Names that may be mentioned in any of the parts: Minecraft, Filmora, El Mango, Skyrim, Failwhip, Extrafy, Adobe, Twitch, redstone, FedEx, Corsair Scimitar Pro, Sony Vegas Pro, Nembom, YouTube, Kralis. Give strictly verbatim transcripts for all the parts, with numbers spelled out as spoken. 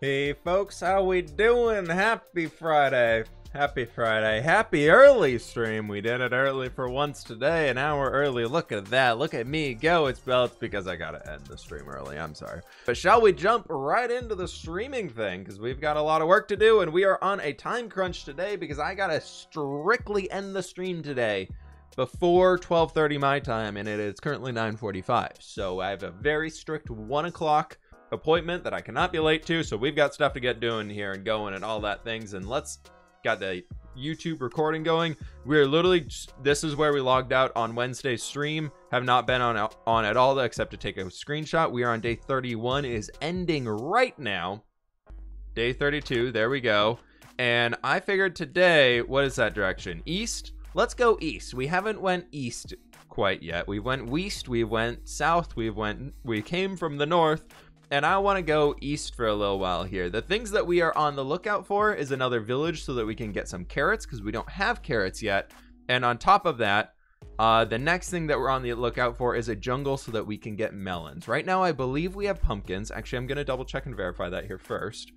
Hey folks, how we doing? Happy Friday. Happy Friday. Happy early stream. We did it early for once today, an hour early. Look at that. Look at me go. It's, well, it's because I gotta end the stream early. I'm sorry. But shall we jump right into the streaming thing? Because we've got a lot of work to do and we are on a time crunch today because I gotta strictly end the stream today before twelve thirty my time, and it is currently nine forty-five. So I have a very strict one o'clock appointment that I cannot be late to, so we've got stuff to get doing here and going and all that things. And let's got the YouTube recording going. We're literally just, this is where we logged out on Wednesday's stream, have not been on on at all except to take a screenshot. We are on day thirty-one, is ending right now, day thirty-two, there we go. And I figured today, what is that direction, east? Let's go east. We haven't went east quite yet. We went west, we went south, we went we came from the north. And I want to go east for a little while here. The things that we are on the lookout for is another village so that we can get some carrots, because we don't have carrots yet. And on top of that, uh, the next thing that we're on the lookout for is a jungle so that we can get melons. Right now, I believe we have pumpkins. Actually, I'm going to double check and verify that here first.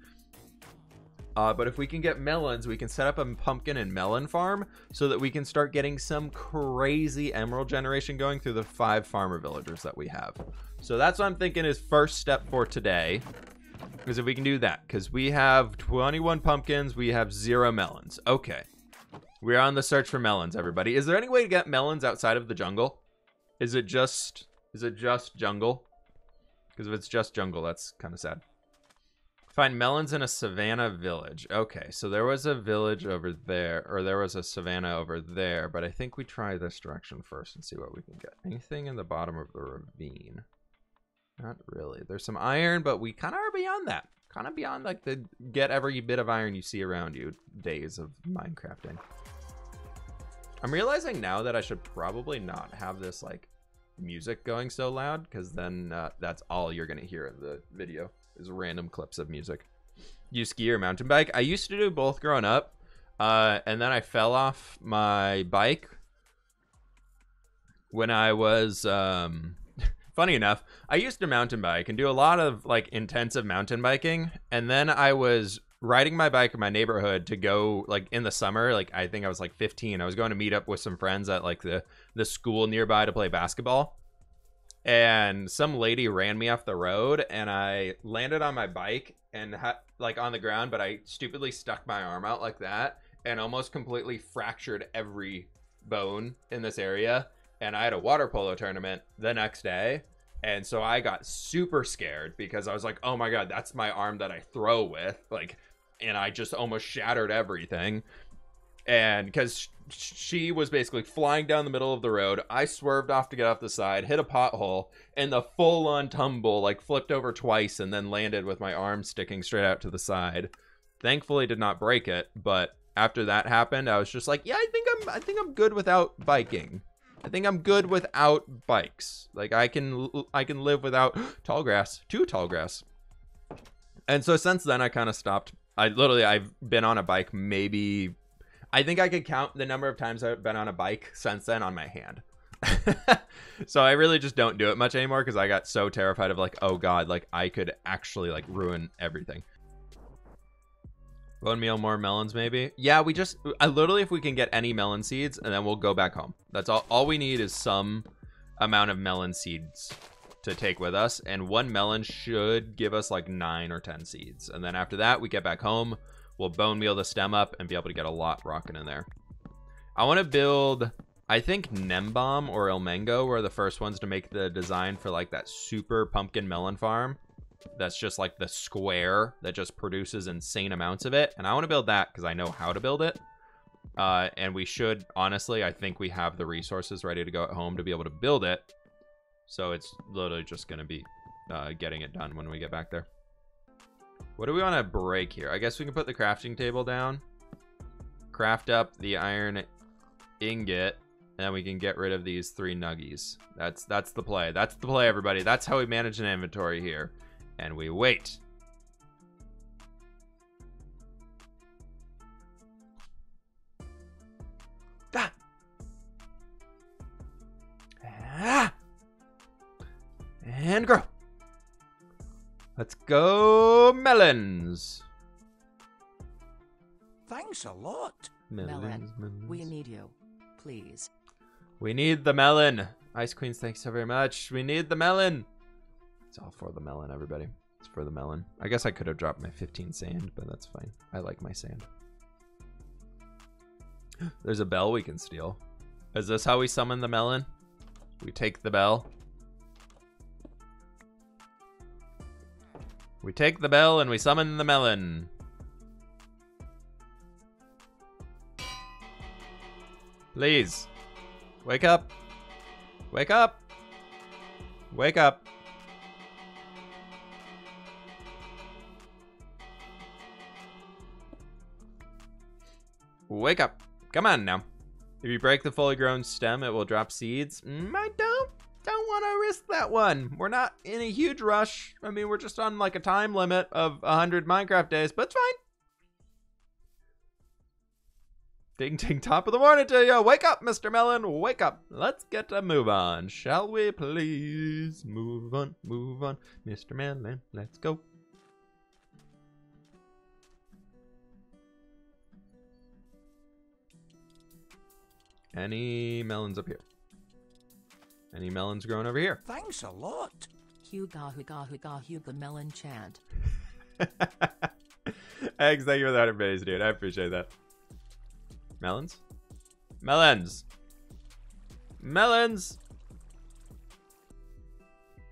Uh, but if we can get melons, we can set up a pumpkin and melon farm so that we can start getting some crazy emerald generation going through the five farmer villagers that we have. So that's what I'm thinking is first step for today, because if we can do that, because we have twenty-one pumpkins, we have zero melons. Okay, we're on the search for melons, everybody. Is there any way to get melons outside of the jungle? Is it just, is it just jungle? Because if it's just jungle, that's kind of sad. Find melons in a savanna village. Okay, so there was a village over there, or there was a savanna over there, but I think we try this direction first and see what we can get. Anything in the bottom of the ravine? Not really. There's some iron, but we kind of are beyond that. Kind of beyond like the get every bit of iron you see around you days of Minecrafting. I'm realizing now that I should probably not have this like music going so loud, because then uh, that's all you're going to hear in the video is random clips of music. You ski or mountain bike? I used to do both growing up, uh, and then I fell off my bike when I was... Um, Funny enough, I used to mountain bike and do a lot of like intensive mountain biking. And then I was riding my bike in my neighborhood to go like in the summer, like I think I was like fifteen. I was going to meet up with some friends at like the, the school nearby to play basketball. And some lady ran me off the road and I landed on my bike and ha like on the ground, but I stupidly stuck my arm out like that and almost completely fractured every bone in this area. And I had a water polo tournament the next day. And so I got super scared because I was like, oh my God, that's my arm that I throw with. Like, and I just almost shattered everything. And cause she was basically flying down the middle of the road. I swerved off to get off the side, hit a pothole, and the full on tumble, like flipped over twice and then landed with my arm sticking straight out to the side. Thankfully did not break it. But after that happened, I was just like, yeah, I think I'm, I think I'm good without biking. I think I'm good without bikes. Like I can, I can live without tall grass, too tall grass. And so since then I kind of stopped. I literally, I've been on a bike. Maybe I think I could count the number of times I've been on a bike since then on my hand. So I really just don't do it much anymore, 'cause I got so terrified of like, oh God, like I could actually like ruin everything. One meal, more melons, maybe. Yeah, we just, I literally, if we can get any melon seeds, and then we'll go back home. That's all. All we need is some amount of melon seeds to take with us. And one melon should give us like nine or ten seeds. And then after that, we get back home. We'll bone meal the stem up and be able to get a lot rocking in there. I want to build, I think Nembom or El Mango were the first ones to make the design for like that super pumpkin melon farm. That's just like the square that just produces insane amounts of it. And I want to build that because I know how to build it. Uh, and we should, honestly, I think we have the resources ready to go at home to be able to build it. So it's literally just going to be uh, getting it done when we get back there. What do we want to break here? I guess we can put the crafting table down, craft up the iron ingot, and then we can get rid of these three nuggies. That's, that's the play. That's the play, everybody. That's how we manage an inventory here. And we wait. Ah. Ah. And grow. Let's go melons. Thanks a lot. Melons, melon, melons. We need you, please. We need the melon. Ice Queens, thanks so very much. We need the melon. It's all for the melon, everybody. It's for the melon. I guess I could have dropped my fifteen sand, but that's fine. I like my sand. There's a bell we can steal. Is this how we summon the melon? We take the bell. We take the bell and we summon the melon. Please. Wake up. Wake up. Wake up. Wake up. Come on now. If you break the fully grown stem, it will drop seeds. Mm, I don't don't want to risk that one. We're not in a huge rush. I mean, we're just on like a time limit of one hundred Minecraft days, but it's fine. Ding, ding, top of the morning to you. Wake up, Mister Melon. Wake up. Let's get a move on, shall we please? Move on, move on, Mister Melon. Let's go. Any melons up here? Any melons growing over here? Thanks a lot. Huga, huga, huga, huga melon chant. Eggs, thank you for the hundred base, dude. I appreciate that. Melons? Melons! Melons!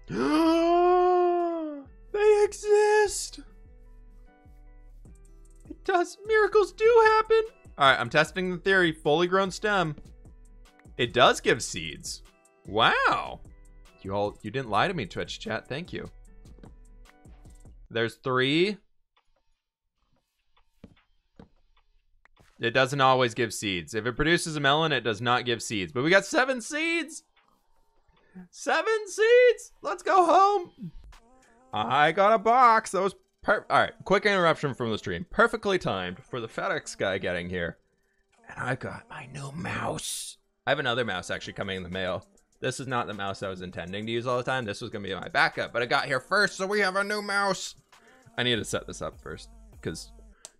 They exist! It does. Miracles do happen! Alright, I'm testing the theory. Fully grown stem. It does give seeds. Wow! You all, you didn't lie to me, Twitch chat. Thank you. There's three. It doesn't always give seeds. If it produces a melon, it does not give seeds. But we got seven seeds. Seven seeds. Let's go home. I got a box. That was perfect. All right. Quick interruption from the stream. Perfectly timed for the FedEx guy getting here. And I got my new mouse. I have another mouse actually coming in the mail. This is not the mouse I was intending to use all the time. This was going to be my backup. But it got here first, so we have a new mouse. I need to set this up first because...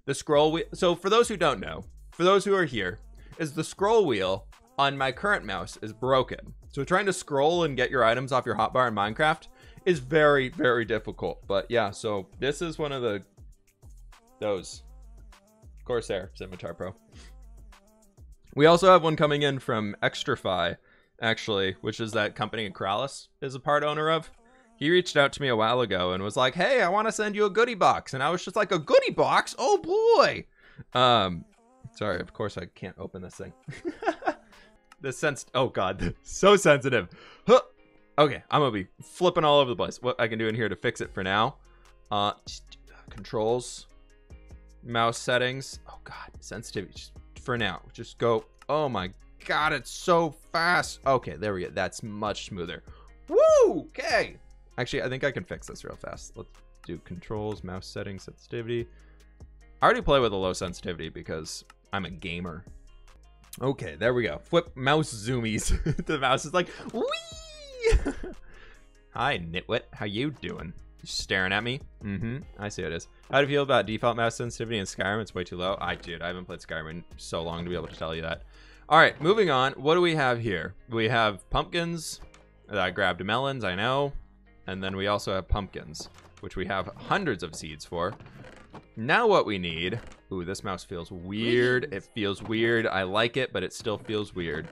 The scroll wheel, so for those who don't know, for those who are here, is the scroll wheel on my current mouse is broken. So trying to scroll and get your items off your hotbar in Minecraft is very, very difficult. But yeah, so this is one of the, those, Corsair Scimitar Pro. We also have one coming in from Extrafy, actually, which is that company Kralis is a part owner of. He reached out to me a while ago and was like, hey, I want to send you a goodie box. And I was just like, a goodie box? Oh, boy. Um, sorry, of course, I can't open this thing. This sense. Oh, God. So sensitive. Huh. Okay, I'm going to be flipping all over the place. What I can do in here to fix it for now. Uh, controls. Mouse settings. Oh, God. Sensitivity. Just for now. Just go. Oh, my God. It's so fast. Okay, there we go. That's much smoother. Woo. Okay. Actually, I think I can fix this real fast. Let's do controls, mouse settings, sensitivity. I already play with a low sensitivity because I'm a gamer. Okay, there we go. Flip mouse zoomies. The mouse is like, wee! Hi, Nitwit. How you doing? You staring at me? Mm-hmm. I see how it is. How do you feel about default mouse sensitivity in Skyrim? It's way too low. I, dude, I haven't played Skyrim in so long to be able to tell you that. All right, moving on. What do we have here? We have pumpkins. I grabbed melons, I know. And then we also have pumpkins, which we have hundreds of seeds for. Now what we need... Ooh, this mouse feels weird. It feels weird. I like it, but it still feels weird.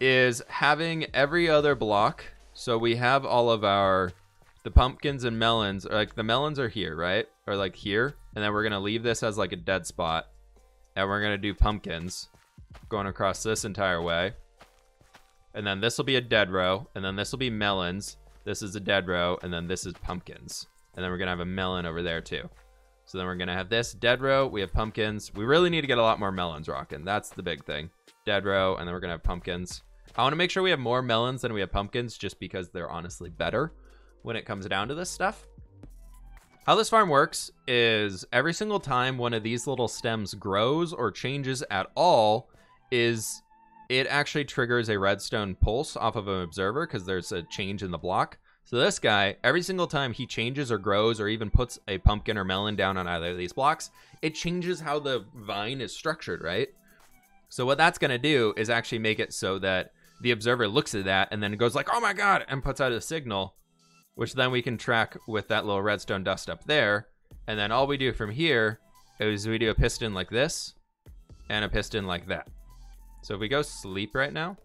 Is having every other block. So we have all of our... The pumpkins and melons. Like, the melons are here, right? Or, like, here. And then we're going to leave this as, like, a dead spot. And we're going to do pumpkins. Going across this entire way. And then this will be a dead row. And then this will be melons. This is a dead row. And then this is pumpkins. And then we're going to have a melon over there too. So then we're going to have this dead row. We have pumpkins. We really need to get a lot more melons rocking. That's the big thing. Dead row. And then we're going to have pumpkins. I want to make sure we have more melons than we have pumpkins just because they're honestly better when it comes down to this stuff. How this farm works is every single time one of these little stems grows or changes at all is... It actually triggers a redstone pulse off of an observer because there's a change in the block. So this guy, every single time he changes or grows or even puts a pumpkin or melon down on either of these blocks, it changes how the vine is structured, right? So what that's going to do is actually make it so that the observer looks at that and then it goes like, oh my God, and puts out a signal, which then we can track with that little redstone dust up there. And then all we do from here is we do a piston like this and a piston like that. So if we go sleep right now,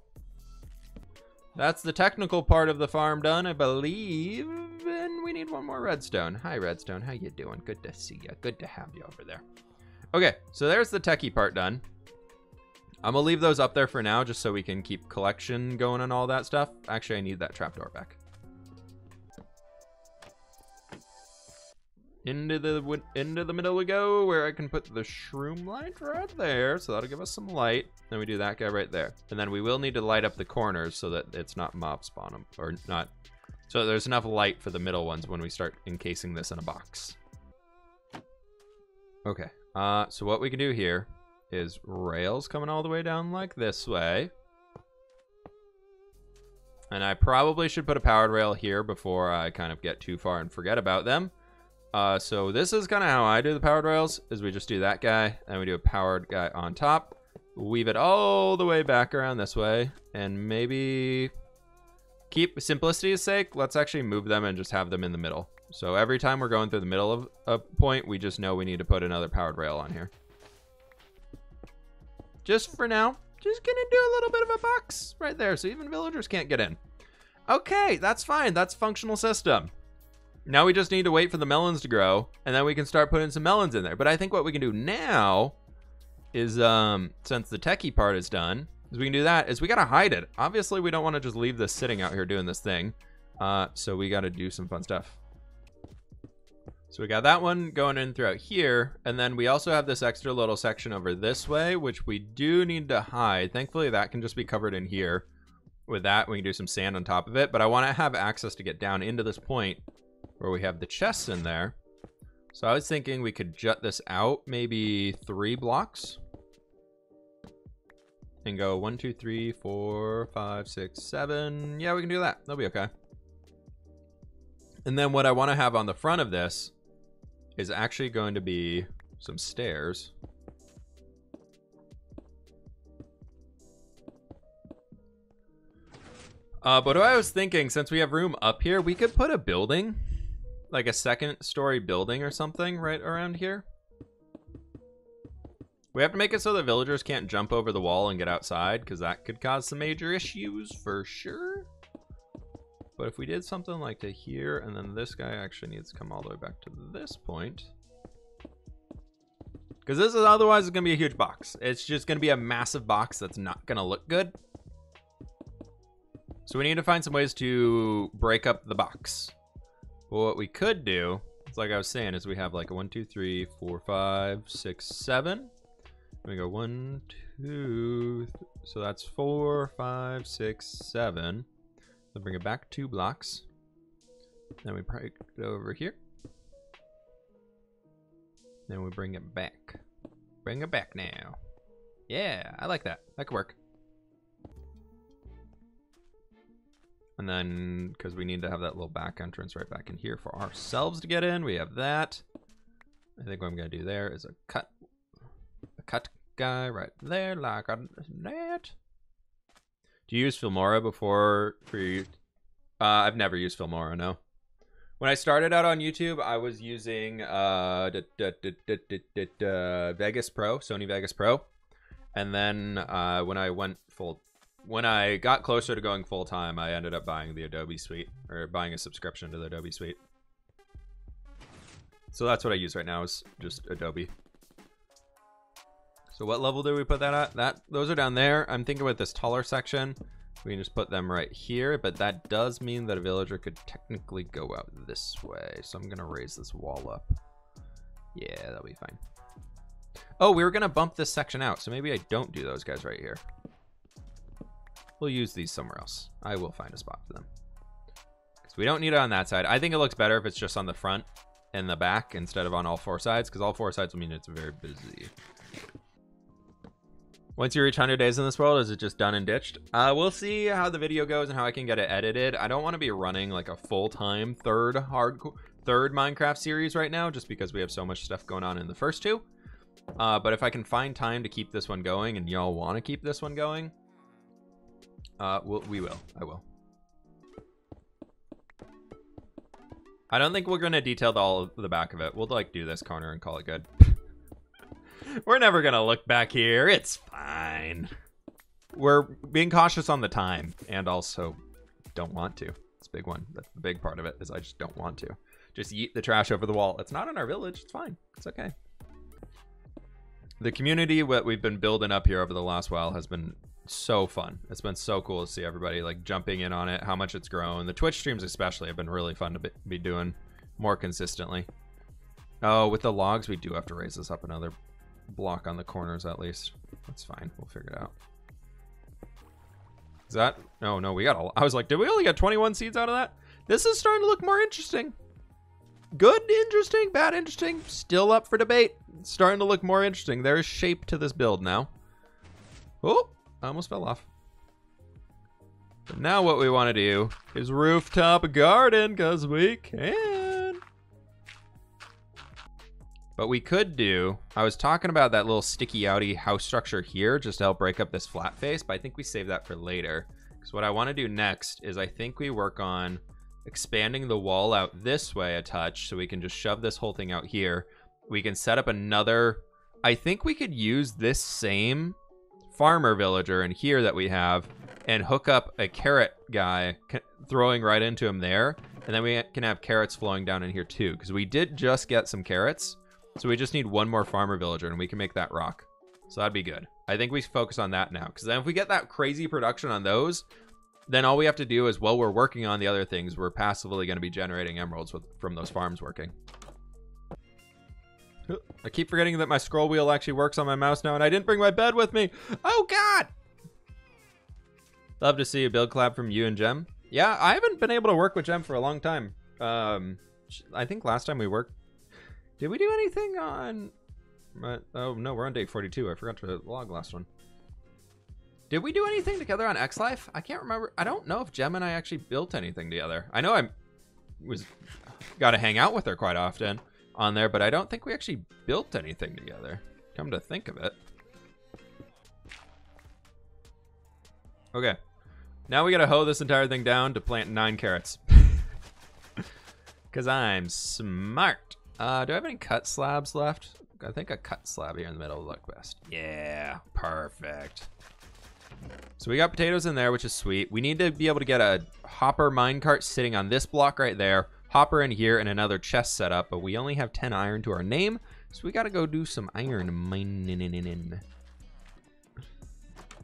that's the technical part of the farm done, I believe. And we need one more redstone. Hi, redstone. How you doing? Good to see you. Good to have you over there. Okay, so there's the techie part done. I'm gonna leave those up there for now just so we can keep collection going and all that stuff. Actually, I need that trapdoor back. Into the, into the middle we go, where I can put the shroom light right there. So that'll give us some light. Then we do that guy right there. And then we will need to light up the corners so that it's not mob spawn or not. So there's enough light for the middle ones when we start encasing this in a box. Okay. Uh, so what we can do here is rails coming all the way down like this way. And I probably should put a powered rail here before I kind of get too far and forget about them. Uh, so this is kind of how I do the powered rails, is we just do that guy and we do a powered guy on top, weave it all the way back around this way, and maybe keep simplicity's sake, let's actually move them and just have them in the middle. So every time we're going through the middle of a point, we just know we need to put another powered rail on here. Just for now, just gonna do a little bit of a box right there so even villagers can't get in. Okay, that's fine. That's functional system. Now we just need to wait for the melons to grow, and then we can start putting some melons in there. But I think what we can do now is, um, since the techie part is done, is we can do that, is we got to hide it. Obviously, we don't want to just leave this sitting out here doing this thing. Uh, so we got to do some fun stuff. So we got that one going in throughout here. And then we also have this extra little section over this way, which we do need to hide. Thankfully, that can just be covered in here. With that, we can do some sand on top of it. But I want to have access to get down into this point where we have the chests in there. So I was thinking we could jut this out maybe three blocks and go one, two, three, four, five, six, seven. Yeah, we can do that. That'll be okay. And then what I want to have on the front of this is actually going to be some stairs. Uh, but I was thinking, since we have room up here, we could put a building, like a second story building or something right around here. We have to make it so that villagers can't jump over the wall and get outside, because that could cause some major issues for sure. But if we did something like to here, and then this guy actually needs to come all the way back to this point, because this is otherwise going to be a huge box. It's just going to be a massive box that's not going to look good. So we need to find some ways to break up the box. Well, what we could do, it's like I was saying, is we have like a one, two, three, four, five, six, seven. We go one, two, th so that's four, five, six, seven. Then bring it back two blocks. Then we break it over here. Then we bring it back. Bring it back now. Yeah, I like that. That could work. And then, because we need to have that little back entrance right back in here for ourselves to get in, we have that. I think what I'm going to do there is a cut, a cut guy right there, like on that. Do you use Filmora before for you? Uh, I've never used Filmora, no. When I started out on YouTube, I was using uh, da, da, da, da, da, da, da, Vegas Pro, Sony Vegas Pro. And then uh, when I went full... When I got closer to going full-time, I ended up buying the Adobe suite, or buying a subscription to the Adobe suite. So that's what I use right now, is just Adobe. So what level do we put that at? That, those are down there. I'm thinking with this taller section, we can just put them right here, but that does mean that a villager could technically go out this way. So I'm going to raise this wall up. Yeah, that'll be fine. Oh, we were going to bump this section out, so maybe I don't do those guys right here. We'll use these somewhere else. I will find a spot for them. Because we don't need it on that side. I think it looks better if it's just on the front and the back instead of on all four sides, because all four sides will mean it's very busy. Once you reach one hundred days in this world, is it just done and ditched? Uh, we'll see how the video goes and how I can get it edited. I don't want to be running like a full-time third hardcore third Minecraft series right now, just because we have so much stuff going on in the first two. Uh, but if I can find time to keep this one going, and y'all want to keep this one going, uh, we'll, we will. I will. I don't think we're going to detail the, all of the back of it. We'll like do this corner and call it good. We're never going to look back here. It's fine. We're being cautious on the time and also don't want to. It's a big one. That's the big part of it is I just don't want to. Just yeet the trash over the wall. It's not in our village. It's fine. It's okay. The community what we've been building up here over the last while has been so fun. It's been so cool to see everybody like jumping in on it, how much it's grown. The Twitch streams especially have been really fun to be doing more consistently. Oh, with the logs, we do have to raise this up another block on the corners at least. That's fine. We'll figure it out. Is that? No, no, we got all. I was like, did we only get twenty-one seeds out of that? This is starting to look more interesting. Good, interesting, bad, interesting. Still up for debate. It's starting to look more interesting. There is shape to this build now. Oh, I almost fell off. But now what we want to do is rooftop garden because we can. But we could do, I was talking about that little sticky outy house structure here just to help break up this flat face, but I think we save that for later. Because what I want to do next is I think we work on expanding the wall out this way a touch so we can just shove this whole thing out here. We can set up another, I think we could use this same farmer villager in here that we have and hook up a carrot guy throwing right into him there. And then we can have carrots flowing down in here too because we did just get some carrots. So we just need one more farmer villager and we can make that rock. So that'd be good. I think we focus on that now. Because then if we get that crazy production on those, then all we have to do is while we're working on the other things, we're passively going to be generating emeralds with, from those farms working. I keep forgetting that my scroll wheel actually works on my mouse now and I didn't bring my bed with me. Oh God. Love to see a build collab from you and Jem. Yeah, I haven't been able to work with Jem for a long time. Um, I think last time we worked, did we do anything on, uh, oh no, we're on day forty-two. I forgot to log last one. Did we do anything together on X-Life? I can't remember. I don't know if Jem and I actually built anything together. I know I was got to hang out with her quite often on there, but I don't think we actually built anything together. Come to think of it. Okay. Now we got to hoe this entire thing down to plant nine carrots. Because I'm smart. Uh, do I have any cut slabs left? I think a cut slab here in the middle will look best. Yeah, perfect. So we got potatoes in there, which is sweet. We need to be able to get a hopper minecart sitting on this block right there, hopper in here, and another chest set up, but we only have ten iron to our name, so we got to go do some iron mining.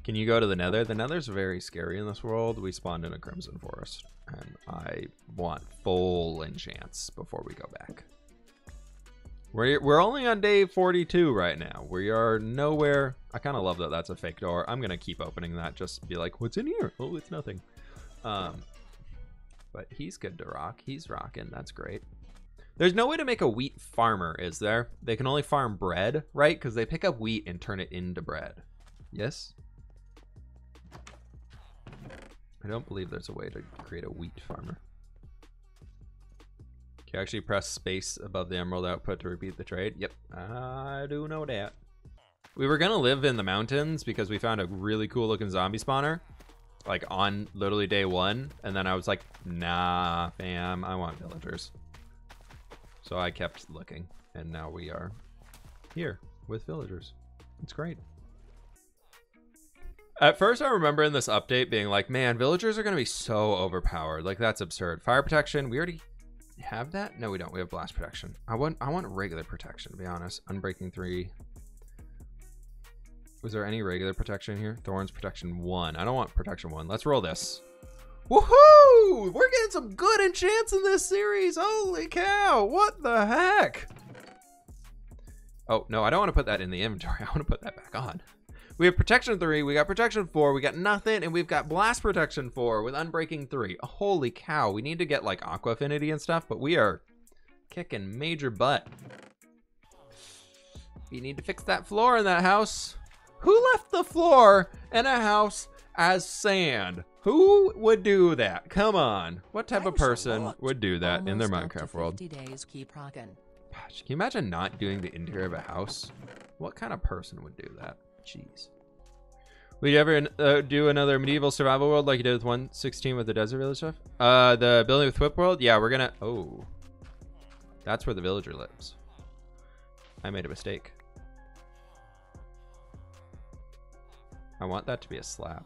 Can you go to the nether? The nether's very scary in this world. We spawned in a crimson forest, and I want full enchants before we go back. We're, we're only on day forty-two right now. We are nowhere. I kind of love that that's a fake door. I'm going to keep opening that just to be like, what's in here? Oh, it's nothing. Um, but he's good to rock. He's rocking. That's great. There's no way to make a wheat farmer, is there? They can only farm bread, right? Because they pick up wheat and turn it into bread. Yes? I don't believe there's a way to create a wheat farmer. Can you actually press space above the emerald output to repeat the trade? Yep, I do know that. We were gonna live in the mountains because we found a really cool looking zombie spawner, like on literally day one. And then I was like, nah, fam, I want villagers. So I kept looking and now we are here with villagers. It's great. At first, I remember in this update being like, man, villagers are gonna be so overpowered. Like that's absurd. Fire protection, we already have that? No, we don't. We have blast protection. I want I want regular protection, to be honest. Unbreaking three. Was there any regular protection here? Thorns protection one. I don't want protection one. Let's roll this. Woohoo! We're getting some good enchants in this series. Holy cow. What the heck? Oh, no, I don't want to put that in the inventory. I want to put that back on. We have protection three. We got protection four. We got nothing. And we've got blast protection four with unbreaking three. Holy cow. We need to get like aqua affinity and stuff, but we are kicking major butt. We need to fix that floor in that house. Who left the floor in a house as sand? Who would do that? Come on. What type of person would do that in their Minecraft world? Days, keep rockin'. Gosh, can you imagine not doing the interior of a house? What kind of person would do that? Jeez. Would you ever uh, do another medieval survival world like you did with one sixteen with the desert village stuff? Uh, the building with Whip world? Yeah, we're gonna... Oh. That's where the villager lives. I made a mistake. I want that to be a slab,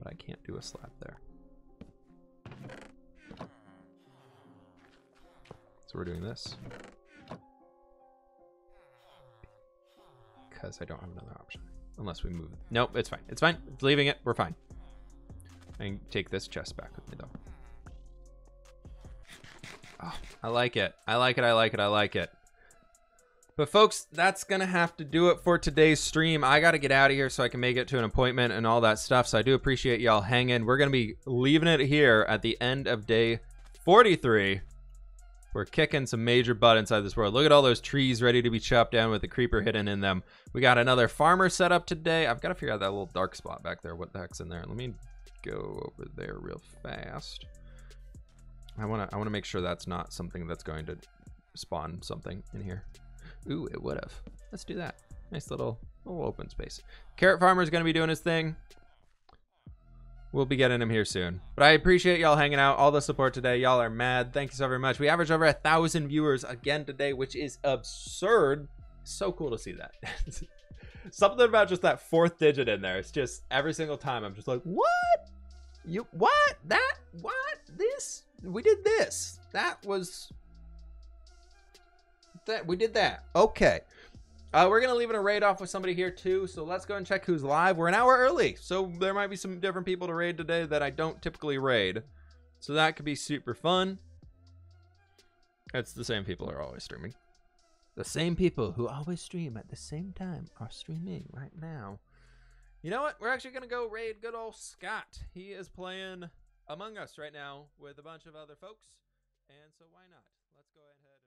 but I can't do a slab there. So we're doing this. Because I don't have another option. Unless we move. Nope, it's fine. It's fine. It's leaving it. We're fine. I can take this chest back with me, though. Oh, I like it. I like it. I like it. I like it. But folks, that's going to have to do it for today's stream. I got to get out of here so I can make it to an appointment and all that stuff. So I do appreciate y'all hanging. We're going to be leaving it here at the end of day forty-three. We're kicking some major butt inside this world. Look at all those trees ready to be chopped down with the creeper hidden in them. We got another farmer set up today. I've got to figure out that little dark spot back there. What the heck's in there? Let me go over there real fast. I want to I want to make sure that's not something that's going to spawn something in here. Ooh, it would have. Let's do that. Nice little, little open space. Carrot Farmer is going to be doing his thing. We'll be getting him here soon. But I appreciate y'all hanging out. All the support today. Y'all are mad. Thank you so very much. We average over a thousand viewers again today, which is absurd. So cool to see that. Something about just that fourth digit in there. It's just every single time I'm just like, what? You, what? That? What? This? We did this. That was... that we did that. Okay. Uh, we're going to leave it a raid off with somebody here too. So let's go and check who's live. We're an hour early. So there might be some different people to raid today that I don't typically raid. So that could be super fun. It's the same people who are always streaming. The same people who always stream at the same time are streaming right now. You know what? We're actually going to go raid good old Scott. He is playing Among Us right now with a bunch of other folks. And so why not? Let's go ahead.